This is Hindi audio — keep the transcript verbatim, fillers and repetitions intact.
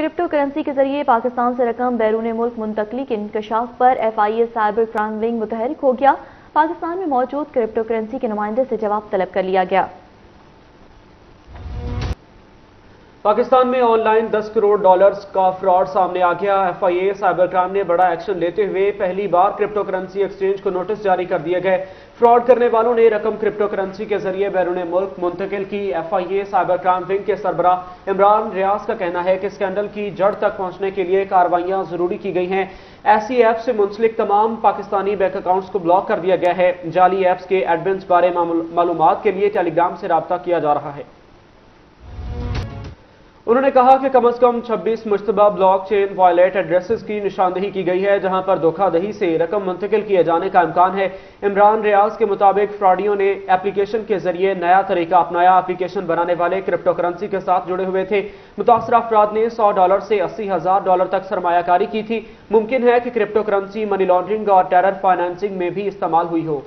क्रिप्टो करेंसी के जरिए पाकिस्तान से रकम बैरून मुल्क मुंतकली के इंकशाफ पर F I A cyber crime wing मुतहरिक हो गया। पाकिस्तान में मौजूद क्रिप्टो करेंसी के नुमाइंदे से जवाब तलब कर लिया गया। पाकिस्तान में ऑनलाइन दस करोड़ डॉलर्स का फ्रॉड सामने आ गया। F I A cyber crime ने बड़ा एक्शन लेते हुए पहली बार क्रिप्टो करेंसी एक्सचेंज को नोटिस जारी कर दिए गए। फ्रॉड करने वालों ने रकम क्रिप्टो करेंसी के जरिए बैरून मुल्क मुंतकिल की। F I A cyber crime wing के सरबराह इमरान रियाज का कहना है कि स्कैंडल की जड़ तक पहुंचने के लिए कार्रवाइयां जरूरी की गई हैं। ऐसी ऐप्स से मुंसलिक तमाम पाकिस्तानी बैंक अकाउंट्स को ब्लॉक कर दिया गया है। जाली ऐप्स के एडमिन्स बारे मालूमात के लिए टेलीग्राम से राब्ता किया जा रहा है। उन्होंने कहा कि कम अज कम छब्बीस मुश्तबा ब्लॉक चेन वॉलेट एड्रेसेस की निशानदेही की गई है, जहां पर धोखाधही से रकम मुंतकिल किए जाने का इम्कान है। इमरान रियाज के मुताबिक फ्रॉडियों ने एप्लीकेशन के जरिए नया तरीका अपनाया। एप्लीकेशन बनाने वाले क्रिप्टो करेंसी के साथ जुड़े हुए थे। मुतासर अफराद ने सौ डॉलर से अस्सी हजार डॉलर तक सरमायाकारी की थी। मुमकिन है कि क्रिप्टो करेंसी मनी लॉन्ड्रिंग और टेरर फाइनेंसिंग में भी इस्तेमाल हुई हो।